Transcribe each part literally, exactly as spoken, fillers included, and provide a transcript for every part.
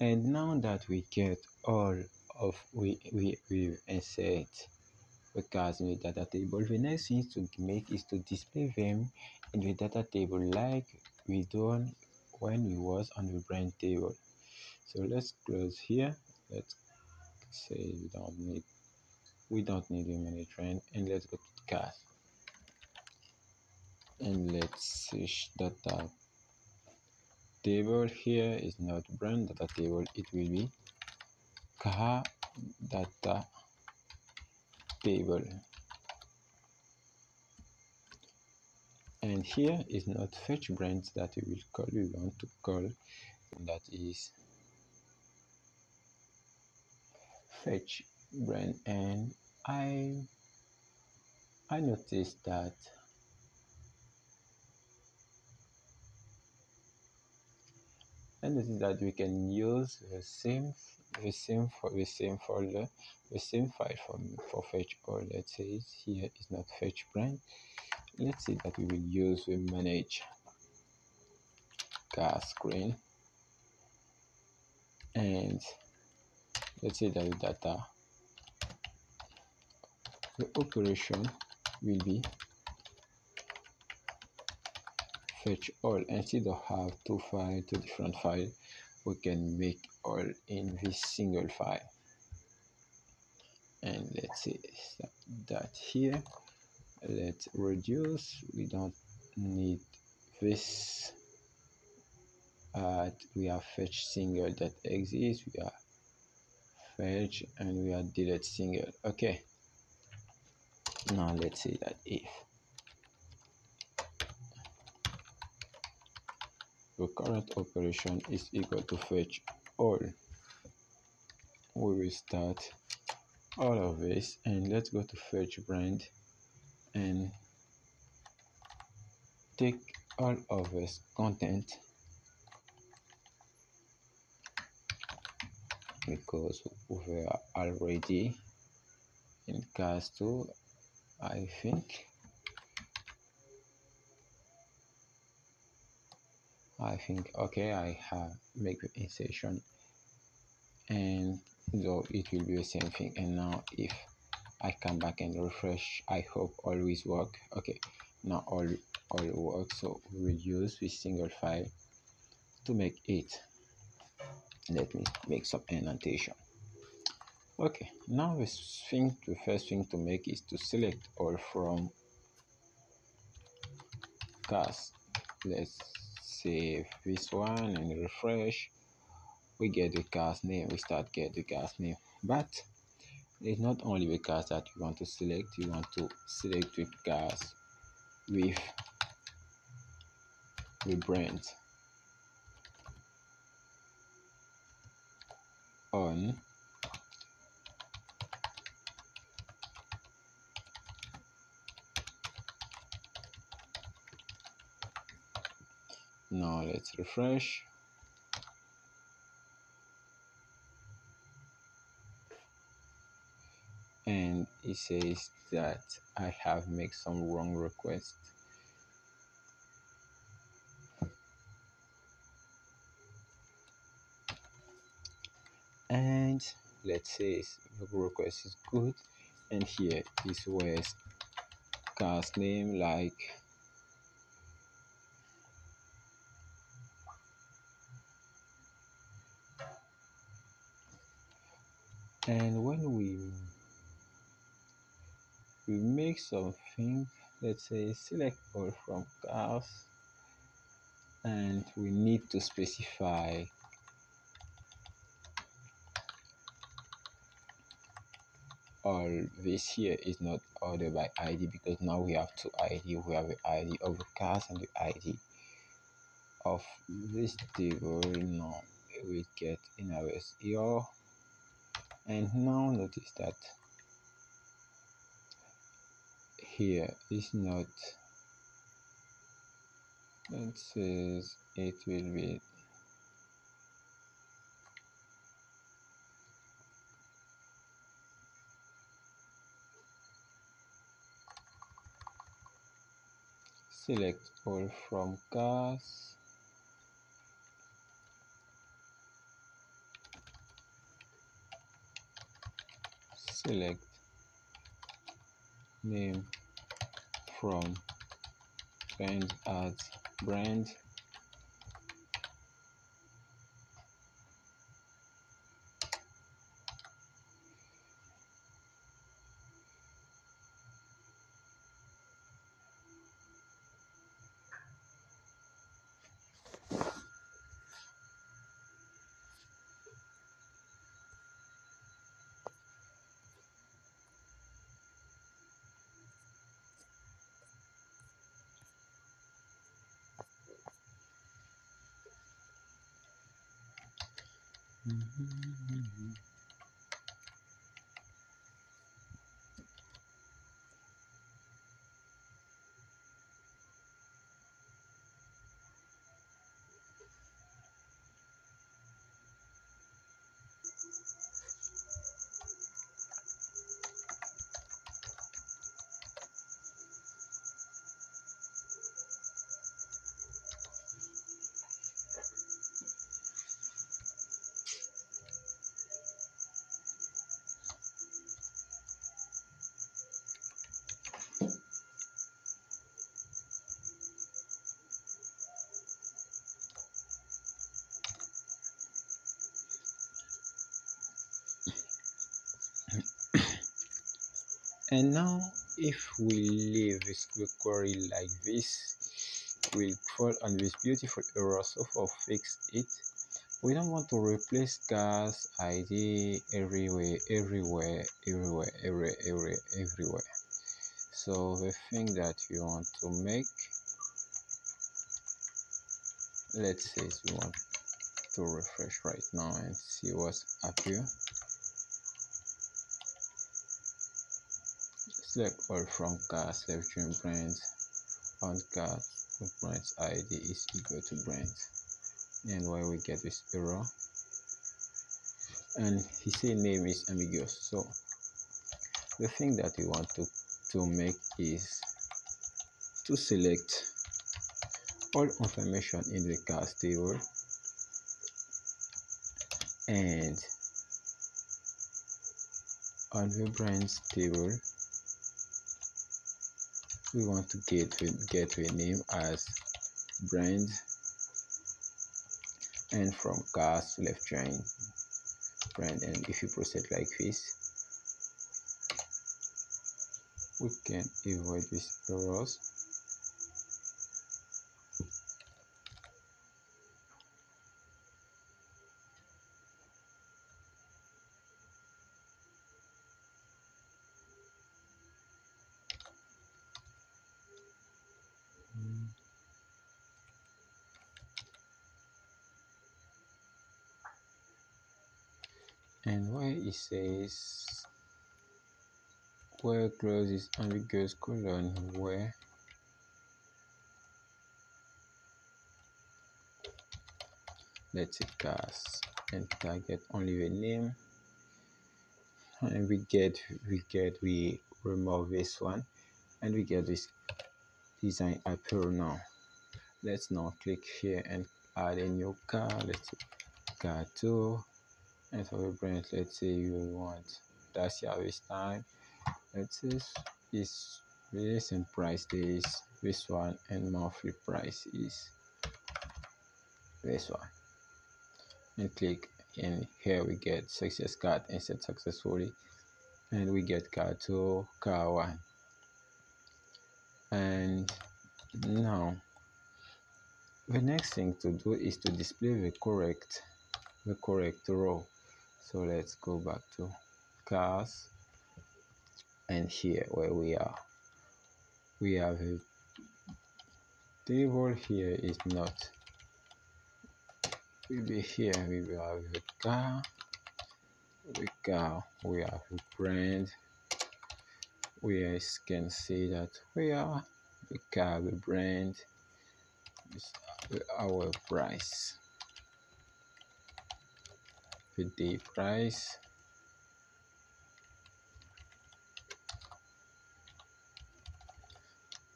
And now that we get all of we we, we insert the cards in the data table, the next thing to make is to display them in the data table like we done when we was on the branch table. So let's close here. Let's say we don't need we don't need the many trend, and let's go to cast and let's search data table. Here is not brand data table, it will be car data table, and here is not fetch brands that we will call, we want to call that is fetch brand. And I I noticed that and this is that we can use the same the same for the same folder, the same file for, for fetch all. Let's say here is not fetch brand. Let's see that we will use the manage car screen, and let's say that the data the operation will be fetch all. Instead of have two file, two different file, we can make all in this single file. And let's say that here, let's reduce, we don't need this, uh, we have fetch single that exists, we are fetch and we are delete single. Okay, now let's say that if the current operation is equal to fetch all, we will start all of this, and let's go to fetch brand and take all of this content, because we are already in cast two, I think I think okay, I have make the insertion, and so it will be the same thing. And now if I come back and refresh, I hope always work. Okay, now all all work, so we will use this single file to make it. Let me make some annotation. Okay, now this thing, the first thing to make is to select all from cast. Let's save this one and refresh. We get the cast name, we start get the cast name, but it's not only the cast that we want to select, we want to select with cast with the brand on now. Let's refresh. And it says that I have made some wrong request. And let's say the request is good. And here is where cast name like and when we we make something, let's say select all from cars, and we need to specify all this. Here is not ordered by I D, because now we have two I D, we have the I D of the cars and the I D of this table. Now we get in our S E O. And now notice that here is not, it says it will be select all from cars. select name from brand as brand Mm-hmm. And now if we leave this query like this, we'll crawl on this beautiful error so far, fix it. We don't want to replace class I D everywhere, everywhere, everywhere, everywhere, everywhere, everywhere. So the thing that we want to make, let's say we want to refresh right now and see what's up here. Select all from class searching brands on class with brands I D is equal to brands, and why we get this error, and he say name is ambiguous. So the thing that we want to to make is to select all information in the class table and on the brands table we want to get get the name as brand, and from class left join brand. And if you proceed like this, we can avoid these errors. And why it says where close is ambiguous colon where let's say class and target only the name, and we get we get we remove this one and we get this design appear. Now let's now click here and add a new car, let's say car two. And for the branch, let's say you want Dacia this time. Let's say this recent price is this one, and monthly price is this one. And click, and here we get success card instead successfully, and we get card two, card one. And now the next thing to do is to display the correct the correct row. So let's go back to class, and here where we are, we have a table here is not, we be here we will have the car, the car, we have the brand, we can see that we are the car, the brand, our price, the day price,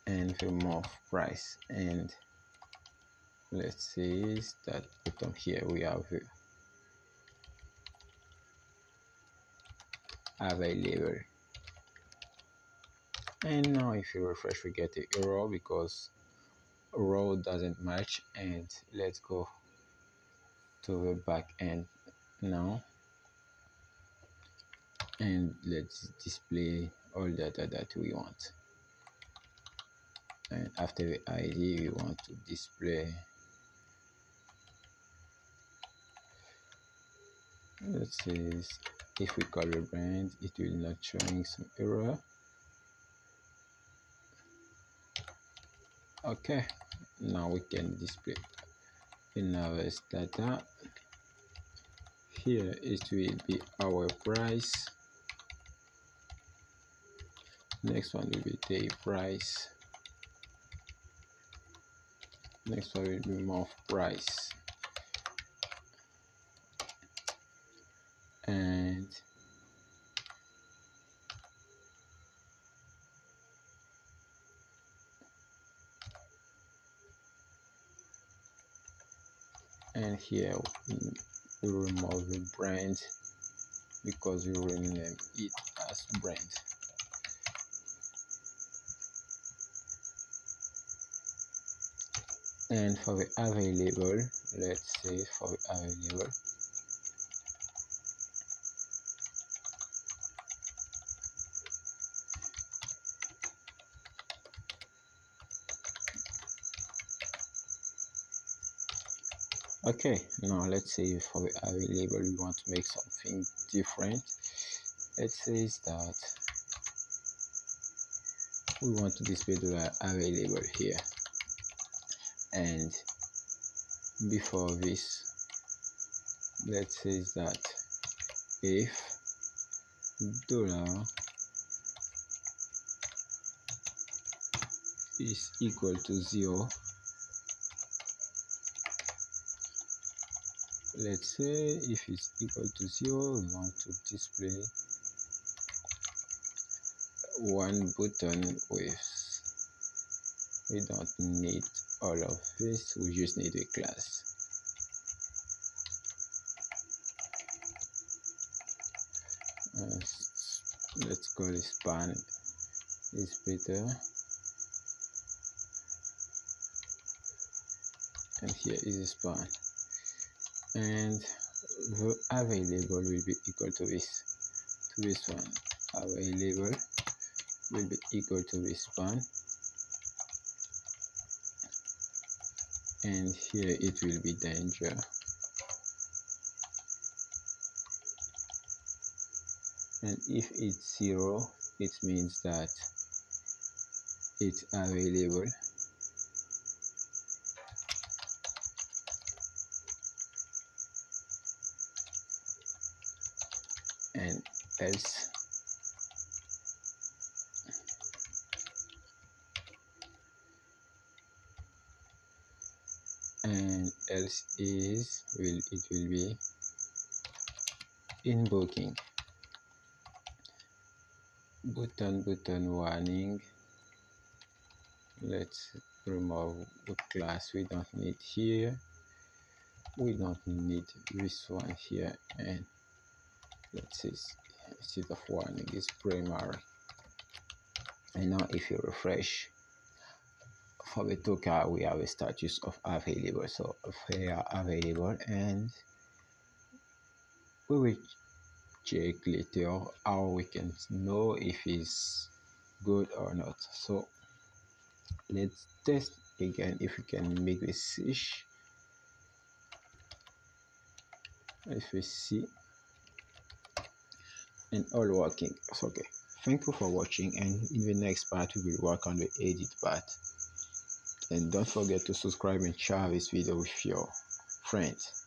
and the month price. And let's see that bottom here we have available. And now if you refresh, we get the error because row doesn't match. And let's go to the back end now, and let's display all data that we want. And after the I D, we want to display, let's say, if we color brand, it will not showing some error. Okay, now we can display another data. Here it will be our price. Next one will be day price. Next one will be month price. And and here we remove the brand because we rename it as brand. And for the available, let's say for the available, okay, now let's say for the available we want to make something different. Let's say that we want to display the available here, and before this let's say that if dollar is equal to zero, let's say if it's equal to zero, we want to display one button with, we don't need all of this, we just need a class. Uh, let's call it span, it's better. And here is a span. And the available will be equal to this, to this one. Available will be equal to this span, and here it will be danger. And if it's zero, it means that it's available. And else, and else is will it will be in booking. Button button warning, let's remove the class we don't need here, we don't need this one here, and let's see, instead of warning is primary. And now if you refresh, for the token we have a status of available, so they are available, and we will check later how we can know if it's good or not. So let's test again if we can make this ish. If we see, and all working. It's okay. Thank you for watching, and in the next part we will work on the edit part. And don't forget to subscribe and share this video with your friends.